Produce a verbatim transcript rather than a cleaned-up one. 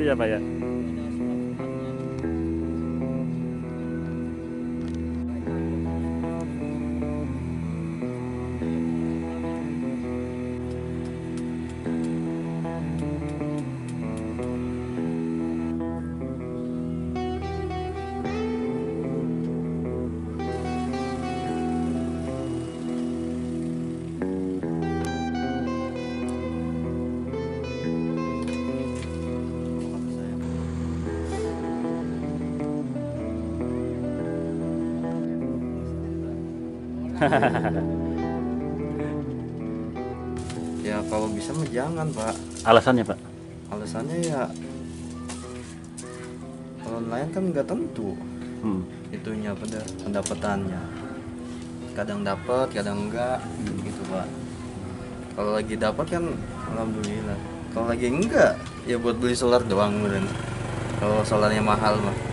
gitu ya Pak ya. Ya kalau bisa mah jangan Pak. Alasannya Pak? Alasannya ya kalau nelayan kan nggak tentu hmm. itunya pada pendapatannya, kadang dapat kadang enggak hmm. gitu Pak. Kalau lagi dapat kan alhamdulillah, kalau lagi enggak ya buat beli solar doang. Kalau solarnya mahal mah